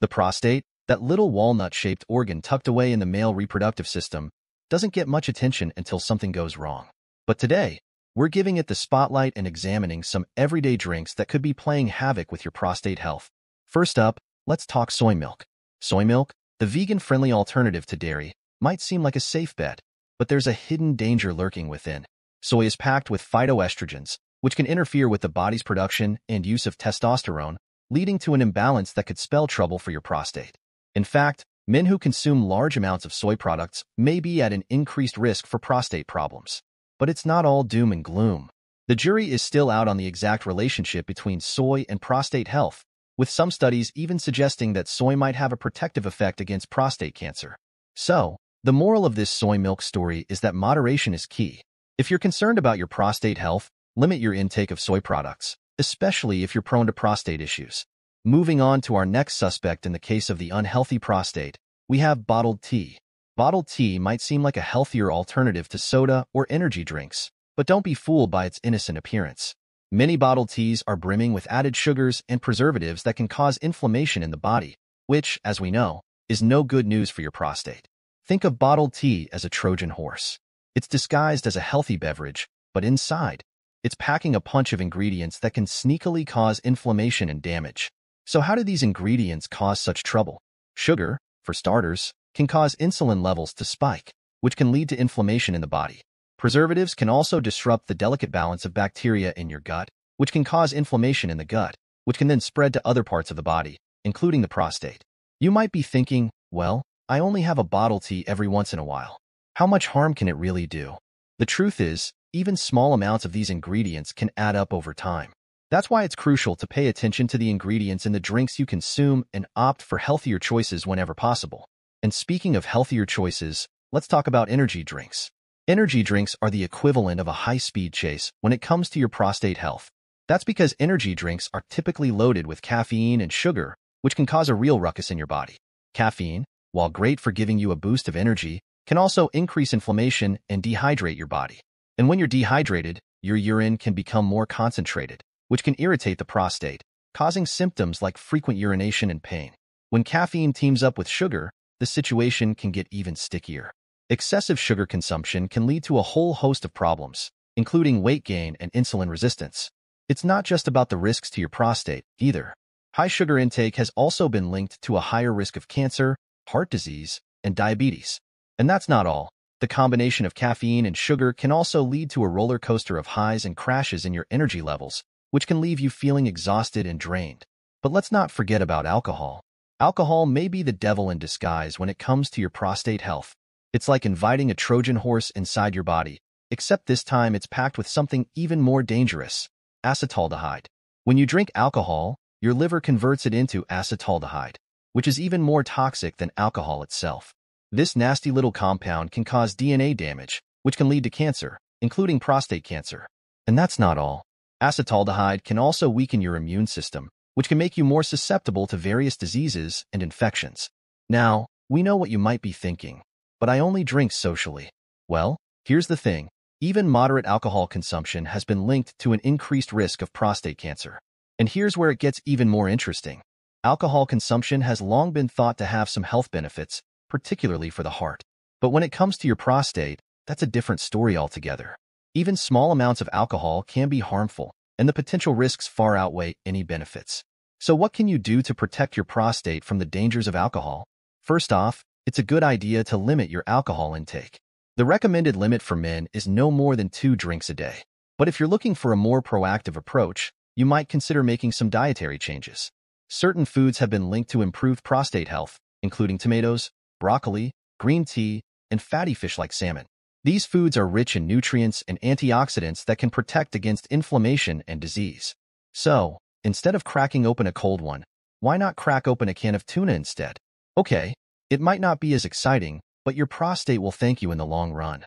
The prostate, that little walnut-shaped organ tucked away in the male reproductive system, doesn't get much attention until something goes wrong. But today, we're giving it the spotlight and examining some everyday drinks that could be playing havoc with your prostate health. First up, let's talk soy milk. Soy milk, the vegan-friendly alternative to dairy, might seem like a safe bet, but there's a hidden danger lurking within. Soy is packed with phytoestrogens, which can interfere with the body's production and use of testosterone, leading to an imbalance that could spell trouble for your prostate. In fact, men who consume large amounts of soy products may be at an increased risk for prostate problems. But it's not all doom and gloom. The jury is still out on the exact relationship between soy and prostate health, with some studies even suggesting that soy might have a protective effect against prostate cancer. So, the moral of this soy milk story is that moderation is key. If you're concerned about your prostate health, limit your intake of soy products, especially if you're prone to prostate issues. Moving on to our next suspect in the case of the unhealthy prostate, we have bottled tea. Bottled tea might seem like a healthier alternative to soda or energy drinks, but don't be fooled by its innocent appearance. Many bottled teas are brimming with added sugars and preservatives that can cause inflammation in the body, which, as we know, is no good news for your prostate. Think of bottled tea as a Trojan horse. It's disguised as a healthy beverage, but inside, it's packing a punch of ingredients that can sneakily cause inflammation and damage. So how do these ingredients cause such trouble? Sugar, for starters, can cause insulin levels to spike, which can lead to inflammation in the body. Preservatives can also disrupt the delicate balance of bacteria in your gut, which can cause inflammation in the gut, which can then spread to other parts of the body, including the prostate. You might be thinking, well, I only have a bottle tea every once in a while. How much harm can it really do? The truth is, even small amounts of these ingredients can add up over time. That's why it's crucial to pay attention to the ingredients in the drinks you consume and opt for healthier choices whenever possible. And speaking of healthier choices, let's talk about energy drinks. Energy drinks are the equivalent of a high-speed chase when it comes to your prostate health. That's because energy drinks are typically loaded with caffeine and sugar, which can cause a real ruckus in your body. Caffeine, while great for giving you a boost of energy, can also increase inflammation and dehydrate your body. And when you're dehydrated, your urine can become more concentrated, which can irritate the prostate, causing symptoms like frequent urination and pain. When caffeine teams up with sugar, the situation can get even stickier. Excessive sugar consumption can lead to a whole host of problems, including weight gain and insulin resistance. It's not just about the risks to your prostate, either. High sugar intake has also been linked to a higher risk of cancer, heart disease, and diabetes. And that's not all. The combination of caffeine and sugar can also lead to a roller coaster of highs and crashes in your energy levels, which can leave you feeling exhausted and drained. But let's not forget about alcohol. Alcohol may be the devil in disguise when it comes to your prostate health. It's like inviting a Trojan horse inside your body, except this time it's packed with something even more dangerous: acetaldehyde. When you drink alcohol, your liver converts it into acetaldehyde, which is even more toxic than alcohol itself. This nasty little compound can cause DNA damage, which can lead to cancer, including prostate cancer. And that's not all. Acetaldehyde can also weaken your immune system, which can make you more susceptible to various diseases and infections. Now, we know what you might be thinking, but I only drink socially. Well, here's the thing. Even moderate alcohol consumption has been linked to an increased risk of prostate cancer. And here's where it gets even more interesting. Alcohol consumption has long been thought to have some health benefits, particularly for the heart. But when it comes to your prostate, that's a different story altogether. Even small amounts of alcohol can be harmful, and the potential risks far outweigh any benefits. So what can you do to protect your prostate from the dangers of alcohol? First off, it's a good idea to limit your alcohol intake. The recommended limit for men is no more than 2 drinks a day. But if you're looking for a more proactive approach, you might consider making some dietary changes. Certain foods have been linked to improved prostate health, including tomatoes, broccoli, green tea, and fatty fish like salmon. These foods are rich in nutrients and antioxidants that can protect against inflammation and disease. So, instead of cracking open a cold one, why not crack open a can of tuna instead? Okay, it might not be as exciting, but your prostate will thank you in the long run.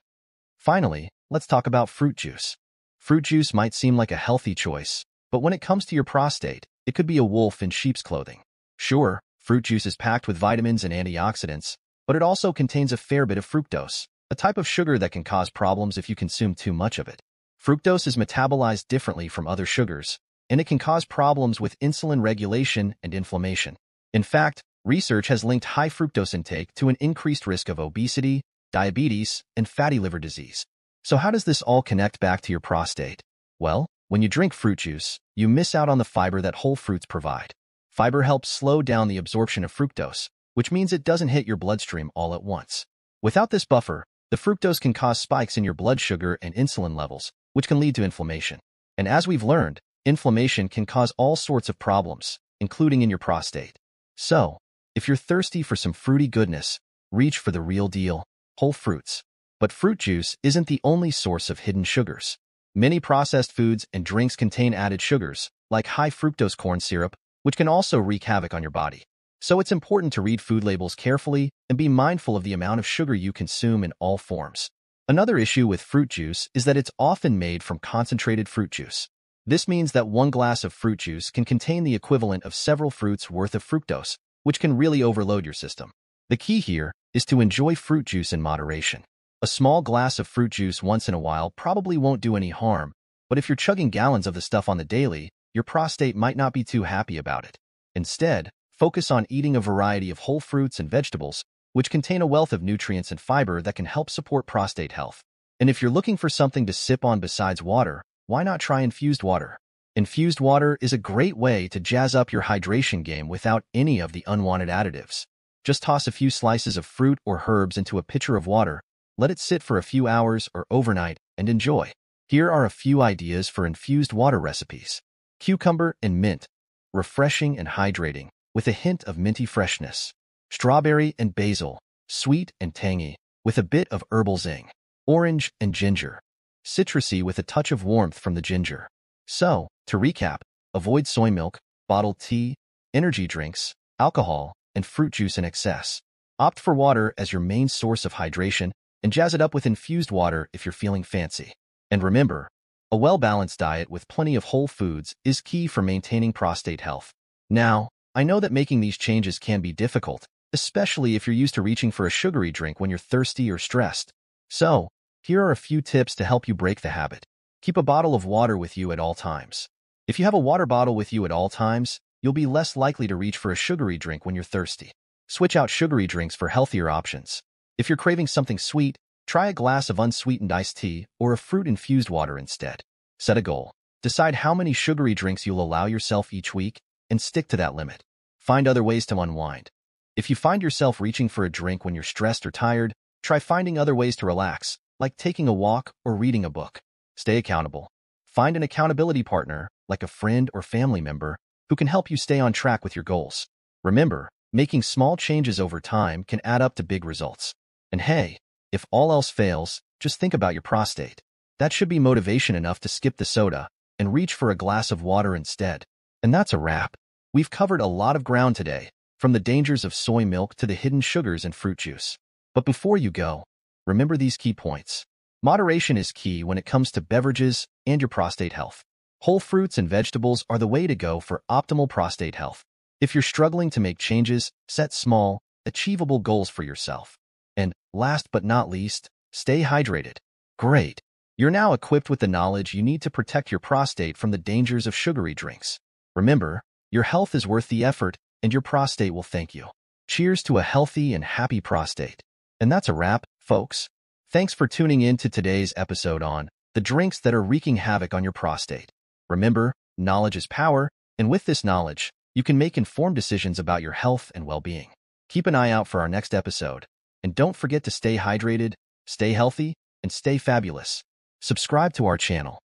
Finally, let's talk about fruit juice. Fruit juice might seem like a healthy choice, but when it comes to your prostate, it could be a wolf in sheep's clothing. Sure, fruit juice is packed with vitamins and antioxidants, but it also contains a fair bit of fructose, a type of sugar that can cause problems if you consume too much of it. Fructose is metabolized differently from other sugars, and it can cause problems with insulin regulation and inflammation. In fact, Research has linked high fructose intake to an increased risk of obesity, diabetes, and fatty liver disease. So how does this all connect back to your prostate? Well, when you drink fruit juice, you miss out on the fiber that whole fruits provide. Fiber helps slow down the absorption of fructose, which means it doesn't hit your bloodstream all at once. Without this buffer, the fructose can cause spikes in your blood sugar and insulin levels, which can lead to inflammation. And as we've learned, inflammation can cause all sorts of problems, including in your prostate. So, if you're thirsty for some fruity goodness, reach for the real deal, whole fruits. But fruit juice isn't the only source of hidden sugars. Many processed foods and drinks contain added sugars, like high fructose corn syrup, which can also wreak havoc on your body. So it's important to read food labels carefully and be mindful of the amount of sugar you consume in all forms. Another issue with fruit juice is that it's often made from concentrated fruit juice. This means that one glass of fruit juice can contain the equivalent of several fruits' worth of fructose, which can really overload your system. The key here is to enjoy fruit juice in moderation. A small glass of fruit juice once in a while probably won't do any harm, but if you're chugging gallons of the stuff on the daily, your prostate might not be too happy about it. Instead, focus on eating a variety of whole fruits and vegetables, which contain a wealth of nutrients and fiber that can help support prostate health. And if you're looking for something to sip on besides water, why not try infused water? Infused water is a great way to jazz up your hydration game without any of the unwanted additives. Just toss a few slices of fruit or herbs into a pitcher of water, let it sit for a few hours or overnight, and enjoy. Here are a few ideas for infused water recipes. Cucumber and mint, refreshing and hydrating, with a hint of minty freshness. Strawberry and basil, sweet and tangy, with a bit of herbal zing. Orange and ginger, citrusy with a touch of warmth from the ginger. So, to recap, avoid soy milk, bottled tea, energy drinks, alcohol, and fruit juice in excess. Opt for water as your main source of hydration and jazz it up with infused water if you're feeling fancy. And remember, a well-balanced diet with plenty of whole foods is key for maintaining prostate health. Now, I know that making these changes can be difficult, especially if you're used to reaching for a sugary drink when you're thirsty or stressed. So, here are a few tips to help you break the habit. Keep a bottle of water with you at all times. If you have a water bottle with you at all times, you'll be less likely to reach for a sugary drink when you're thirsty. Switch out sugary drinks for healthier options. If you're craving something sweet, try a glass of unsweetened iced tea or a fruit-infused water instead. Set a goal. Decide how many sugary drinks you'll allow yourself each week, and stick to that limit. Find other ways to unwind. If you find yourself reaching for a drink when you're stressed or tired, try finding other ways to relax, like taking a walk or reading a book. Stay accountable. Find an accountability partner, like a friend or family member, who can help you stay on track with your goals. Remember, making small changes over time can add up to big results. And hey, if all else fails, just think about your prostate. That should be motivation enough to skip the soda and reach for a glass of water instead. And that's a wrap. We've covered a lot of ground today, from the dangers of soy milk to the hidden sugars in fruit juice. But before you go, remember these key points. Moderation is key when it comes to beverages and your prostate health. Whole fruits and vegetables are the way to go for optimal prostate health. If you're struggling to make changes, set small, achievable goals for yourself. And last but not least, stay hydrated. Great. You're now equipped with the knowledge you need to protect your prostate from the dangers of sugary drinks. Remember, your health is worth the effort, and your prostate will thank you. Cheers to a healthy and happy prostate. And that's a wrap, folks. Thanks for tuning in to today's episode on the drinks that are wreaking havoc on your prostate. Remember, knowledge is power, and with this knowledge, you can make informed decisions about your health and well-being. Keep an eye out for our next episode, and don't forget to stay hydrated, stay healthy, and stay fabulous. Subscribe to our channel.